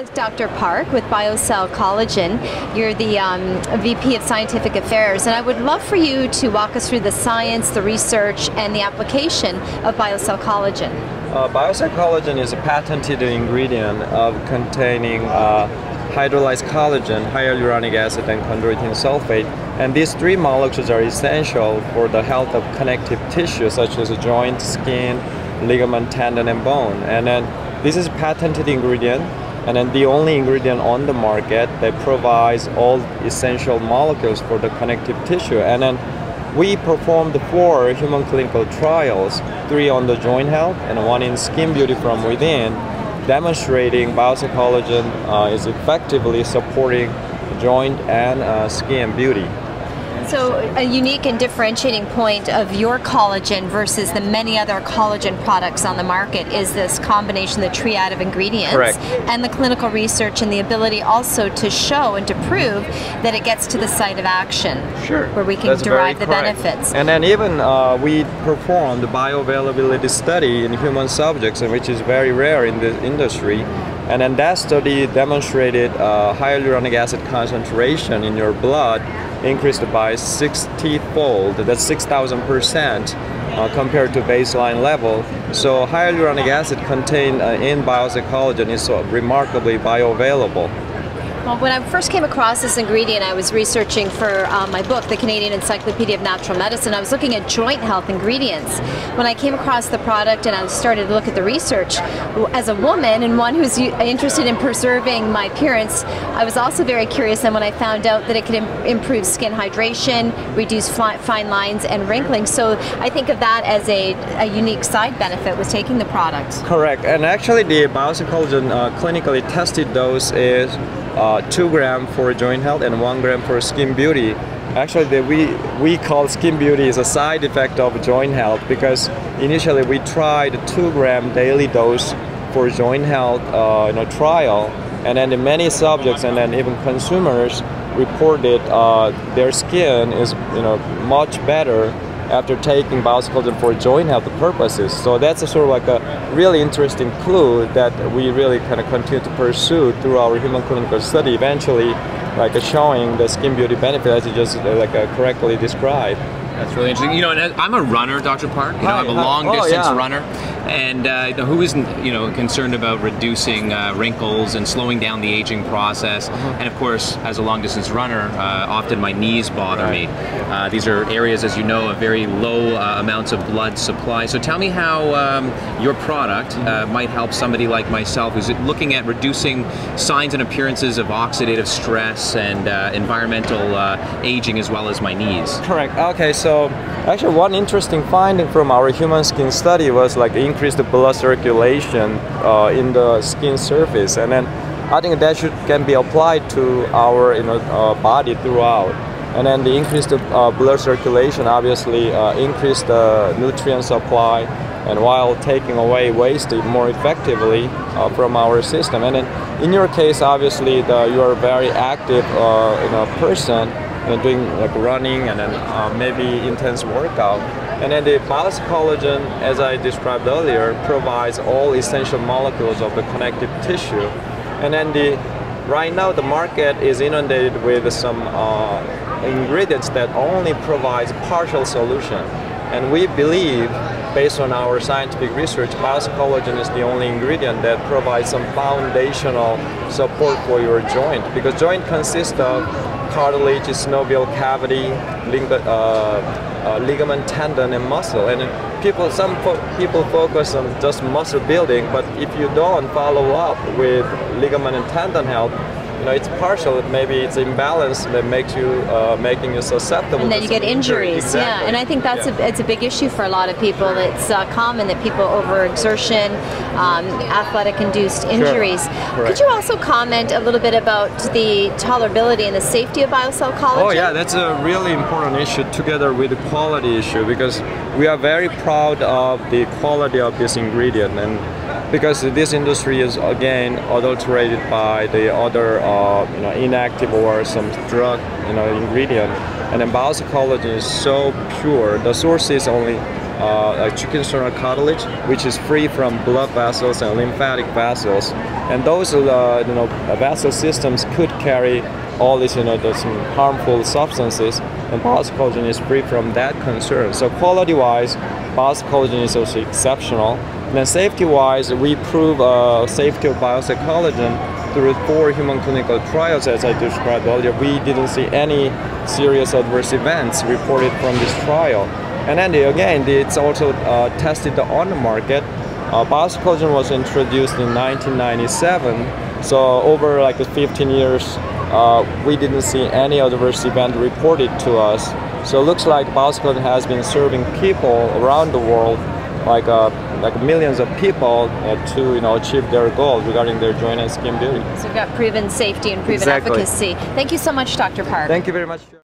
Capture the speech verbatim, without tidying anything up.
with Doctor Park with BioCell Collagen. You're the um, V P of Scientific Affairs, and I would love for you to walk us through the science, the research, and the application of BioCell Collagen. Uh, BioCell Collagen is a patented ingredient of containing uh, hydrolyzed collagen, hyaluronic acid, and chondroitin sulfate. And these three molecules are essential for the health of connective tissue, such as joint, skin, ligament, tendon, and bone. And then this is a patented ingredient, and then the only ingredient on the market that provides all essential molecules for the connective tissue. And then we performed four human clinical trials, three on the joint health and one in skin beauty from within, demonstrating BioCell Collagen uh, is effectively supporting joint and uh, skin beauty. So a unique and differentiating point of your collagen versus the many other collagen products on the market is this combination, the triad of ingredients. Correct. And the clinical research and the ability also to show and to prove that it gets to the site of action. Sure. Where we can That's derive the correct. benefits. And then even uh, we performed the bioavailability study in human subjects, which is very rare in the industry. And then that study demonstrated uh, hyaluronic acid concentration in your blood increased by sixty fold, that's six thousand percent uh, compared to baseline level. So hyaluronic acid contained uh, in BioCell Collagen is so remarkably bioavailable. Well, when I first came across this ingredient, I was researching for uh, my book, The Canadian Encyclopedia of Natural Medicine. I was looking at joint health ingredients. When I came across the product and I started to look at the research, as a woman and one who's interested in preserving my appearance, I was also very curious. And when I found out that it could im improve skin hydration, reduce fine lines and wrinkling, so I think of that as a, a unique side benefit with taking the product. Correct. And actually, the BioCell Collagen uh, clinically tested dose is Uh, two gram for joint health and one gram for skin beauty. Actually, the, we we call skin beauty is a side effect of joint health, because initially we tried two gram daily dose for joint health uh, in a trial, and then the many subjects and then even consumers reported uh, their skin is you know much better after taking BioCell Collagen for joint health purposes. So that's a sort of like a really interesting clue that we really kind of continue to pursue through our human clinical study, eventually like showing the skin beauty benefit as you just like correctly described. That's really interesting. You know, and I'm a runner, Doctor Park. You know, I'm a long-distance oh, yeah. runner, and uh, who isn't, you know, concerned about reducing uh, wrinkles and slowing down the aging process? Mm-hmm. And of course, as a long-distance runner, uh, often my knees bother right. me. Uh, these are areas, as you know, of very low uh, amounts of blood supply. So tell me how um, your product uh, might help somebody like myself, who's looking at reducing signs and appearances of oxidative stress and uh, environmental uh, aging, as well as my knees. Correct. Okay. So So actually one interesting finding from our human skin study was like increased blood circulation uh, in the skin surface, and then I think that should can be applied to our you know, uh, body throughout. And then the increased uh, blood circulation obviously uh, increased the nutrient supply, and while taking away waste more effectively uh, from our system. And then in your case obviously the, you are a very active uh, you know, person, and doing like running and then uh, maybe intense workout. And then the BioCell Collagen, as I described earlier, provides all essential molecules of the connective tissue. And then the right now the market is inundated with some uh, ingredients that only provides partial solution. And we believe, based on our scientific research, BioCell Collagen is the only ingredient that provides some foundational support for your joint, because joint consists of cartilage, synovial cavity, ling uh, uh, ligament, tendon, and muscle. And people, some fo people focus on just muscle building, but if you don't follow up with ligament and tendon health, you know, it's partial. Maybe it's imbalance that makes you uh, making you susceptible. And then you get injuries. Exactly. Yeah, and I think that's yeah. a it's a big issue for a lot of people. It's uh, common that people overexertion, um, athletic-induced injuries. Sure. Could you also comment a little bit about the tolerability and the safety of BioCell Collagen? Oh yeah, that's a really important issue together with the quality issue, because we are very proud of the quality of this ingredient, and because this industry is again adulterated by the other. Uh, you know, inactive or some drug, you know, ingredient, and then BioCell Collagen is so pure. The source is only uh, like chicken sternal cartilage, which is free from blood vessels and lymphatic vessels. And those uh, you know, vessel systems could carry all these you know, those harmful substances, and Boston collagen is free from that concern. So quality-wise, Boston collagen is also exceptional. And then safety-wise, we prove uh, safety of Boston collagen through four human clinical trials, as I described earlier. We didn't see any serious adverse events reported from this trial. And then the, again, the, it's also uh, tested on the market. Uh, Boston collagen was introduced in nineteen ninety-seven, so over like the fifteen years, uh, we didn't see any adverse event reported to us. So it looks like Boston collagen has been serving people around the world, like uh, like millions of people, uh, to you know achieve their goals regarding their joint and skin beauty. So we've got proven safety and proven exactly. efficacy. Thank you so much, Doctor Park. Thank you very much.